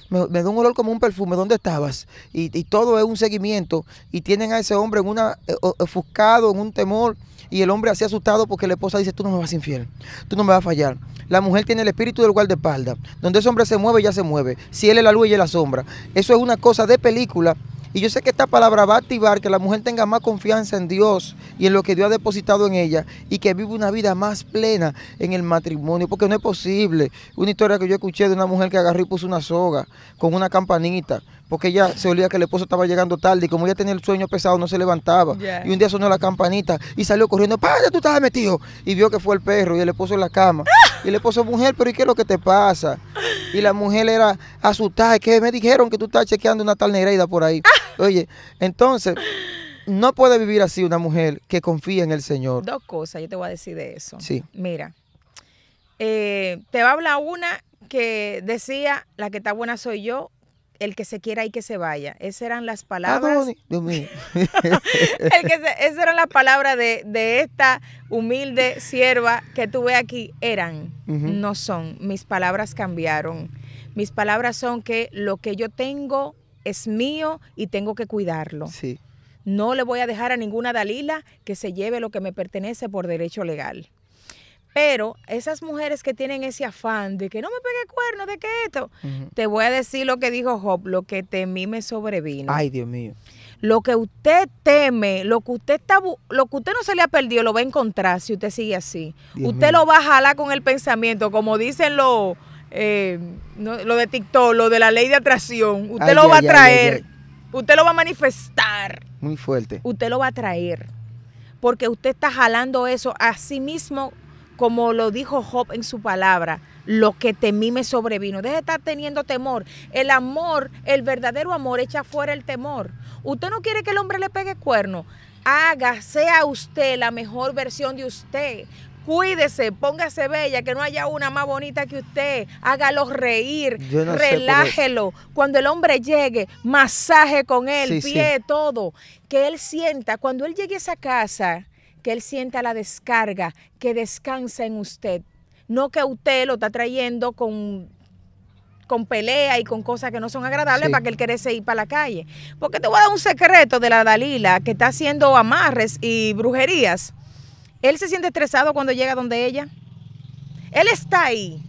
Me da un olor como un perfume, ¿dónde estabas? Y todo es un seguimiento y tienen a ese hombre en ofuscado, en un temor, y el hombre así asustado porque la esposa dice, tú no me vas infiel, tú no me vas a fallar. La mujer tiene el espíritu del guardaespaldas, donde ese hombre se mueve, ella se mueve, si él es la luz, ella es la sombra. Eso es una cosa de película y yo sé que esta palabra va a activar que la mujer tenga más confianza en Dios y en lo que Dios ha depositado en ella y que vive una vida más plena en el matrimonio, porque no es posible. Una historia que yo escuché de una mujer que agarró y puso una soga con una campanita, porque ella se olía que el esposo estaba llegando tarde y como ella tenía el sueño pesado no se levantaba. Yeah. Y un día sonó la campanita y salió corriendo, ¡Para, tú estás metido! Y vio que fue el perro y el esposo en la cama. Y el esposo, mujer, ¿pero y qué es lo que te pasa? Y la mujer era asustada, que me dijeron que tú estás chequeando una tal Nereida por ahí. Oye, entonces, no puede vivir así una mujer que confía en el Señor. Dos cosas, yo te voy a decir de eso. Sí. Mira, te va a hablar una que decía, la que está buena soy yo, el que se quiera y que se vaya. Esas eran las palabras. Dios mío. Esas eran las palabras de esta humilde sierva que tuve aquí. Eran, no son. Mis palabras cambiaron. Mis palabras son que lo que yo tengo es mío y tengo que cuidarlo. Sí. No le voy a dejar a ninguna Dalila que se lleve lo que me pertenece por derecho legal. Pero esas mujeres que tienen ese afán de que no me pegue cuerno, de que esto, te voy a decir lo que dijo Job, lo que temí me sobrevino. Ay, Dios mío. Lo que usted teme, lo que usted no se le ha perdido, lo va a encontrar si usted sigue así. Dios usted mío. Lo va a jalar con el pensamiento, como dicen lo de TikTok, lo de la ley de atracción. Usted lo va a traer, usted lo va a manifestar. Muy fuerte. Usted lo va a traer, porque usted está jalando eso a sí mismo. Como lo dijo Job en su palabra, lo que temí me sobrevino. Deje de estar teniendo temor. El amor, el verdadero amor, echa fuera el temor. Usted no quiere que el hombre le pegue cuerno. Sea usted la mejor versión de usted. Cuídese, póngase bella, que no haya una más bonita que usted. Hágalo reír, no relájelo. Cuando el hombre llegue, masaje con él, todo. Que él sienta, cuando él llegue a esa casa, que él sienta la descarga, que descansa en usted. No que usted lo está trayendo con pelea y con cosas que no son agradables para que él quiera ir para la calle. Porque te voy a dar un secreto de la Dalila que está haciendo amarres y brujerías. Él se siente estresado cuando llega donde ella. Él está ahí,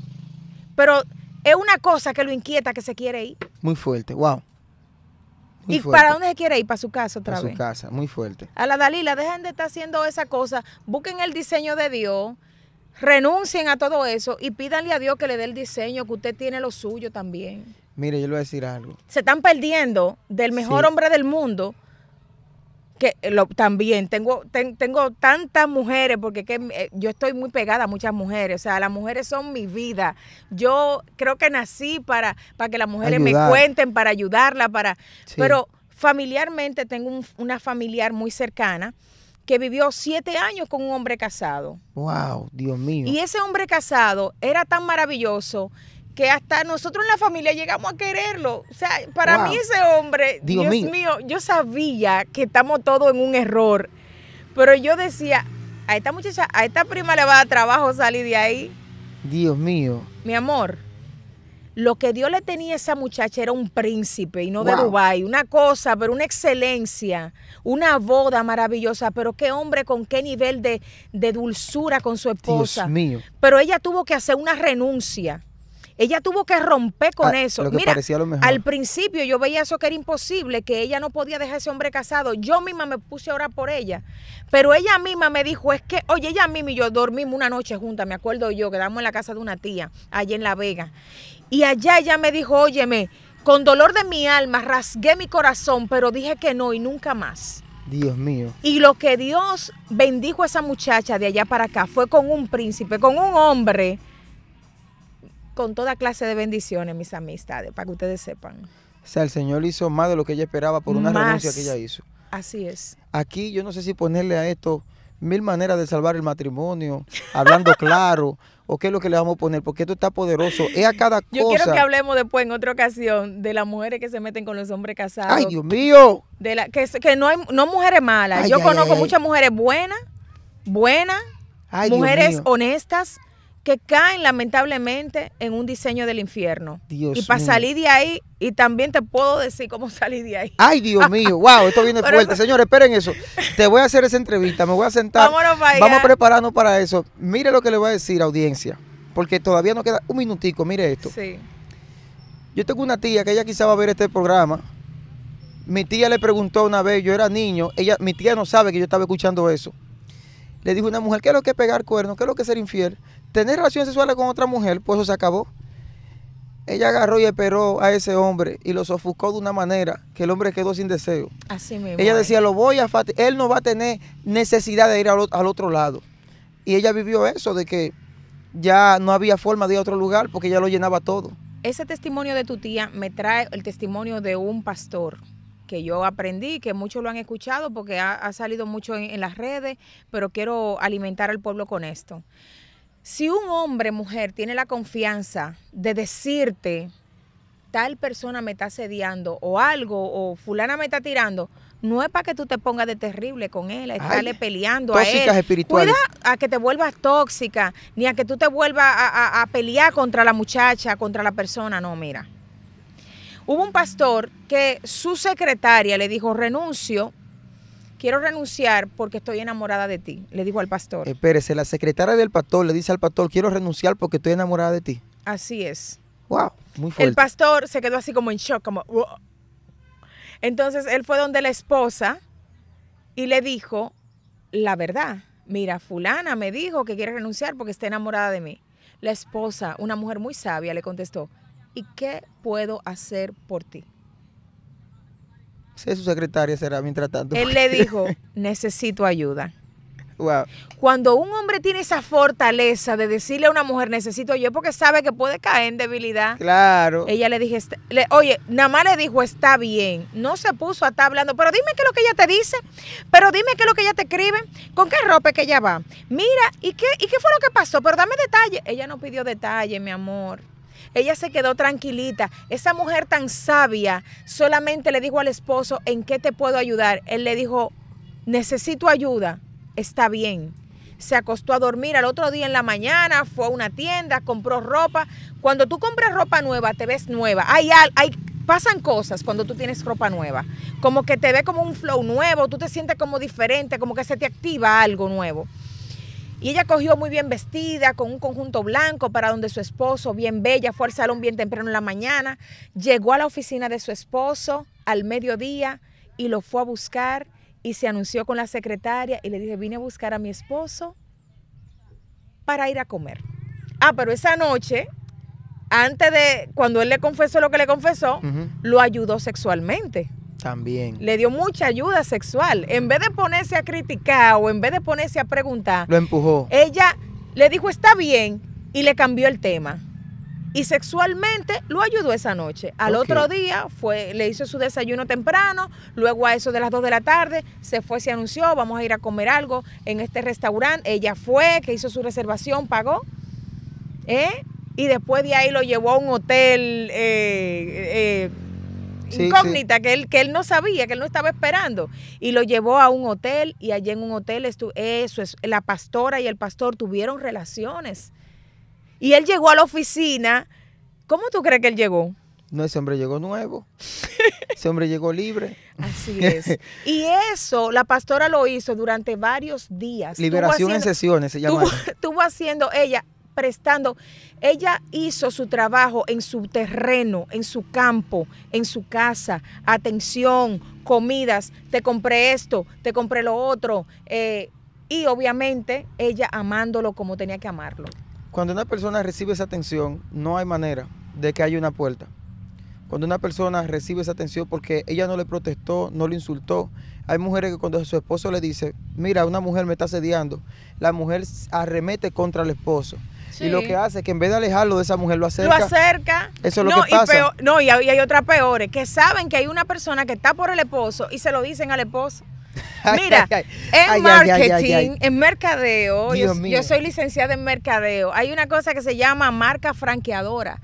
pero es una cosa que lo inquieta, que se quiere ir. Muy fuerte, wow. Muy ¿Y fuerte. Para dónde se quiere ir? Para su casa otra vez. Para su casa, muy fuerte. A la Dalila, dejen de estar haciendo esa cosa, busquen el diseño de Dios, renuncien a todo eso y pídanle a Dios que le dé el diseño, que usted tiene lo suyo también. Mire, yo le voy a decir algo. Se están perdiendo del mejor hombre del mundo, que también tengo tantas mujeres, porque yo estoy muy pegada a muchas mujeres, o sea, las mujeres son mi vida. Yo creo que nací para que las mujeres me cuenten, para ayudarlas, pero familiarmente tengo una familiar muy cercana que vivió 7 años con un hombre casado. Wow, Dios mío. Y ese hombre casado era tan maravilloso que hasta nosotros en la familia llegamos a quererlo. O sea, para mí ese hombre, Dios mío, yo sabía que estamos todos en un error, pero yo decía, a esta muchacha, a esta prima le va a dar trabajo salir de ahí. Dios mío. Mi amor, lo que Dios le tenía a esa muchacha era un príncipe, y no de Dubái, una cosa, pero una excelencia, una boda maravillosa, pero qué hombre, con qué nivel de dulzura con su esposa. Dios mío. Pero ella tuvo que hacer una renuncia, ella tuvo que romper con eso. Mira, al principio yo veía eso que era imposible, que ella no podía dejar a ese hombre casado. Yo misma me puse a orar por ella, pero ella misma me dijo, es que, oye, ella misma y yo dormimos una noche juntas, me acuerdo yo, quedamos en la casa de una tía, allá en La Vega, y allá ella me dijo, óyeme, con dolor de mi alma, rasgué mi corazón, pero dije que no y nunca más. Dios mío. Y lo que Dios bendijo a esa muchacha de allá para acá fue con un príncipe, con un hombre, con toda clase de bendiciones, mis amistades, para que ustedes sepan. O sea, el Señor hizo más de lo que ella esperaba por una renuncia que ella hizo. Así es. Aquí yo no sé si ponerle a esto 1000 maneras de salvar el matrimonio, hablando claro, o qué es lo que le vamos a poner, porque esto está poderoso. Es a cada cosa. Yo quiero que hablemos después, en otra ocasión, de las mujeres que se meten con los hombres casados. ¡Ay, Dios mío! De la, que no hay mujeres malas. Ay, yo conozco muchas mujeres buenas, ay, mujeres honestas, que caen lamentablemente en un diseño del infierno. Dios y para salir de ahí, y también te puedo decir cómo salir de ahí. ¡Ay, Dios mío! ¡Wow! Esto viene fuerte. Eso... Señores, esperen eso. Te voy a hacer esa entrevista, me voy a sentar. Vámonos para allá. Vamos a prepararnos para eso. Mire lo que le voy a decir, audiencia, porque todavía nos queda un minutico. Mire esto. Sí. Yo tengo una tía que ella quizá va a ver este programa. Mi tía le preguntó una vez, yo era niño, ella, mi tía no sabe que yo estaba escuchando eso. Le dijo una mujer, ¿qué es lo que es pegar cuernos? ¿Qué es lo que es ser infiel? Tener relaciones sexuales con otra mujer, pues eso se acabó. Ella agarró y esperó a ese hombre y lo sofocó de una manera que el hombre quedó sin deseo. Así mismo. Ella decía, lo voy a fatigar, él no va a tener necesidad de ir al otro lado. Y ella vivió eso, de que ya no había forma de ir a otro lugar porque ya lo llenaba todo. Ese testimonio de tu tía me trae el testimonio de un pastor que yo aprendí, que muchos lo han escuchado porque ha salido mucho en las redes, pero quiero alimentar al pueblo con esto. Si un hombre, mujer, tiene la confianza de decirte, tal persona me está sediando o algo, o fulana me está tirando, no es para que tú te pongas de terrible con él, estarle peleando a él. Tóxicas espirituales. Cuida a que te vuelvas tóxica, ni a que tú te vuelvas a pelear contra la muchacha, contra la persona. No, mira. Hubo un pastor que su secretaria le dijo, renuncio, quiero renunciar porque estoy enamorada de ti, le dijo al pastor. Espérese, la secretaria del pastor le dice al pastor, quiero renunciar porque estoy enamorada de ti. Así es. Wow, muy fuerte. El pastor se quedó así como en shock, como... Wow. Entonces él fue donde la esposa y le dijo la verdad. Mira, fulana me dijo que quiere renunciar porque está enamorada de mí. La esposa, una mujer muy sabia, le contestó, ¿y qué puedo hacer por ti? Sé su secretaria será mientras tanto. Él le dijo, necesito ayuda. Wow. Cuando un hombre tiene esa fortaleza de decirle a una mujer, necesito ayuda, porque sabe que puede caer en debilidad. Claro. Ella le dijo, oye, nada más le dijo, está bien. No se puso a estar hablando, pero dime qué es lo que ella te dice, pero dime qué es lo que ella te escribe, con qué ropa que ella va. Mira, ¿y qué fue lo que pasó? Pero dame detalle. Ella no pidió detalle, mi amor. Ella se quedó tranquilita. Esa mujer tan sabia solamente le dijo al esposo, ¿en qué te puedo ayudar? Él le dijo, necesito ayuda. Está bien. Se acostó a dormir. Al otro día en la mañana fue a una tienda, compró ropa. Cuando tú compras ropa nueva, te ves nueva. Pasan cosas cuando tú tienes ropa nueva. Como que te ve como un flow nuevo, tú te sientes como diferente, como que se te activa algo nuevo. Y ella cogió muy bien vestida, con un conjunto blanco para donde su esposo, bien bella, fue al salón bien temprano en la mañana, llegó a la oficina de su esposo al mediodía y lo fue a buscar y se anunció con la secretaria y le dije, vine a buscar a mi esposo para ir a comer. Ah, pero esa noche, antes de, cuando él le confesó lo que le confesó, lo ayudó sexualmente. También. Le dio mucha ayuda sexual. En vez de ponerse a criticar o en vez de ponerse a preguntar. Lo empujó. Ella le dijo, está bien, y le cambió el tema. Y sexualmente lo ayudó esa noche. Al otro día le hizo su desayuno temprano, luego a eso de las 2 de la tarde, se fue, se anunció, vamos a ir a comer algo en este restaurante. Ella fue, que hizo su reservación, pagó. y después de ahí lo llevó a un hotel incógnita, sí. Que él no sabía, que él no estaba esperando, y lo llevó a un hotel, y allí en un hotel la pastora y el pastor tuvieron relaciones, y él llegó a la oficina. ¿Cómo tú crees que él llegó? No, ese hombre llegó nuevo, ese hombre llegó libre. Así es. Y eso, la pastora lo hizo durante varios días. Liberación en sesiones se llama. Estuvo haciendo ella, ella hizo su trabajo en su terreno, en su campo, en su casa, atención, comidas, te compré esto, te compré lo otro, y obviamente ella amándolo como tenía que amarlo. Cuando una persona recibe esa atención, no hay manera de que haya una puerta. Cuando una persona recibe esa atención, porque ella no le protestó, no le insultó. Hay mujeres que cuando su esposo le dice, mira, una mujer me está sediando, la mujer arremete contra el esposo. Sí. Y lo que hace es que en vez de alejarlo de esa mujer, lo acerca. Lo acerca. Eso es lo que pasa. Peor, no, y hay otras peores, que saben que hay una persona que está por el esposo y se lo dicen al esposo. Mira, en marketing, en mercadeo, yo soy licenciada en mercadeo, hay una cosa que se llama marca franqueadora.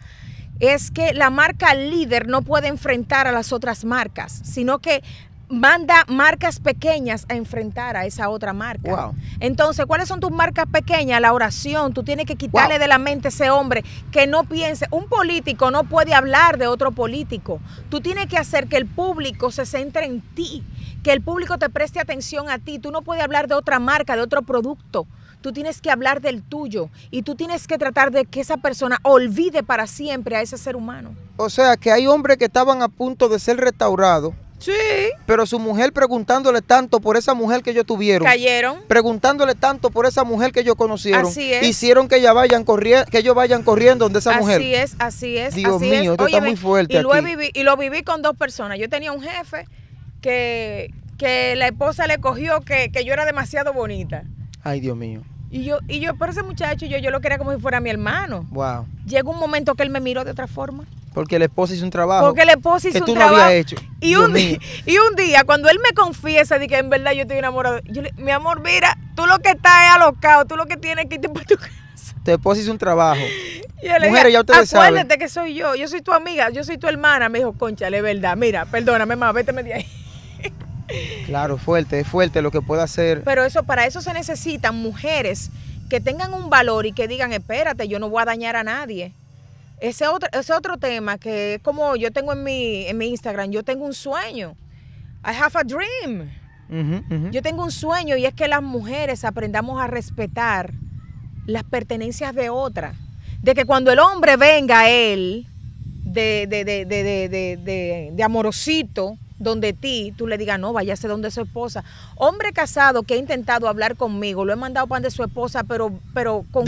Es que la marca líder no puede enfrentar a las otras marcas, sino que manda marcas pequeñas a enfrentar a esa otra marca. Wow. Entonces, ¿cuáles son tus marcas pequeñas? La oración, tú tienes que quitarle de la mente a ese hombre que no piense. Un político no puede hablar de otro político. Tú tienes que hacer que el público se centre en ti, que el público te preste atención a ti. Tú no puedes hablar de otra marca, de otro producto. Tú tienes que hablar del tuyo y tú tienes que tratar de que esa persona olvide para siempre a ese ser humano. O sea, que hay hombres que estaban a punto de ser restaurados. Sí. Pero su mujer preguntándole tanto por esa mujer que ellos tuvieron. Cayeron. Preguntándole tanto por esa mujer que ellos conocieron. Así es. Hicieron que ellos vayan corriendo donde esa mujer. Así es, así es. Dios mío, esto está muy fuerte. Y lo viví con dos personas. Yo tenía un jefe que la esposa le cogió que yo era demasiado bonita. Ay, Dios mío. Y yo por ese muchacho, yo lo quería como si fuera mi hermano. Wow. Llegó un momento que él me miró de otra forma. Porque la esposa hizo un trabajo. Porque la esposa hizo un trabajo. Que tú no habías hecho. Y un día, cuando él me confiesa de que en verdad yo estoy enamorado, yo le digo, mi amor, mira, tú lo que estás es alocado, tú lo que tienes es que irte para tu casa. Tu esposa hizo un trabajo. Mujeres, ya ustedes saben. Acuérdate que soy yo, yo soy tu amiga, yo soy tu hermana. Me dijo, cónchale, es verdad, mira, perdóname más, véteme de ahí. Claro, fuerte, es fuerte lo que puede hacer. Pero eso, para eso se necesitan mujeres que tengan un valor y que digan, espérate, yo no voy a dañar a nadie. Ese otro tema que es como yo tengo en mi Instagram, yo tengo un sueño. I have a dream. Yo tengo un sueño, y es que las mujeres aprendamos a respetar las pertenencias de otra. De que cuando el hombre venga a él de amorosito, donde ti, tú le digas, no, váyase donde su esposa. Hombre casado que ha intentado hablar conmigo, lo he mandado para donde su esposa, pero con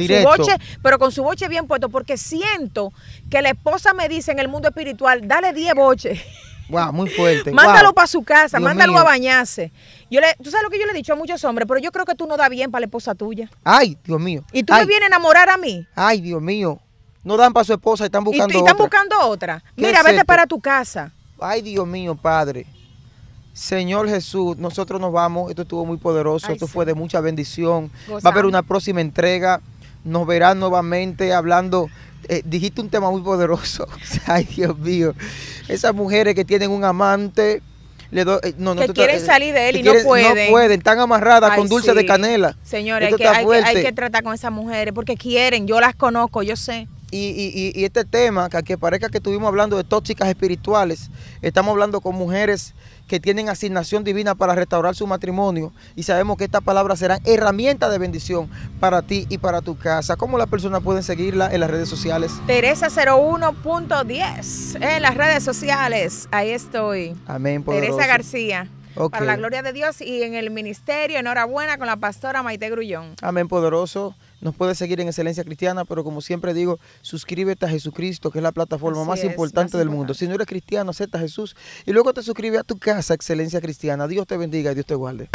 su boche, bien puesto, porque siento que la esposa me dice en el mundo espiritual, dale 10 boches. Wow, muy fuerte. Mándalo para su casa, Dios mío, a bañarse. Tú sabes lo que yo le he dicho a muchos hombres, pero yo creo que tú no das bien para la esposa tuya. Ay, Dios mío. Y tú me vienes a enamorar a mí. Ay, Dios mío. No dan para su esposa y están buscando otra. Mira, vete para tu casa. Ay, Dios mío, Padre. Señor Jesús, nosotros nos vamos. Esto estuvo muy poderoso. Esto fue de mucha bendición. Gozamos. Va a haber una próxima entrega. Nos verán nuevamente hablando. Dijiste un tema muy poderoso. Ay, Dios mío. Esas mujeres que tienen un amante. Que quieren salir de él y no pueden. No pueden, están amarradas con dulce de canela. Señores, hay que tratar con esas mujeres porque quieren. Yo las conozco, yo sé. Y este tema, que parezca que estuvimos hablando de tóxicas espirituales, estamos hablando con mujeres que tienen asignación divina para restaurar su matrimonio, y sabemos que estas palabras serán herramientas de bendición para ti y para tu casa. ¿Cómo las personas pueden seguirla en las redes sociales? Teresa01.10 en las redes sociales, ahí estoy. Amén, poderoso. Teresa García. Okay. Para la gloria de Dios y en el ministerio, enhorabuena con la pastora Maite Grullón. Amén, poderoso. Nos puedes seguir en Excelencia Cristiana, pero como siempre digo, suscríbete a Jesucristo, que es la plataforma más importante del mundo. Si no eres cristiano, acepta a Jesús y luego te suscribes a tu casa, Excelencia Cristiana. Dios te bendiga y Dios te guarde.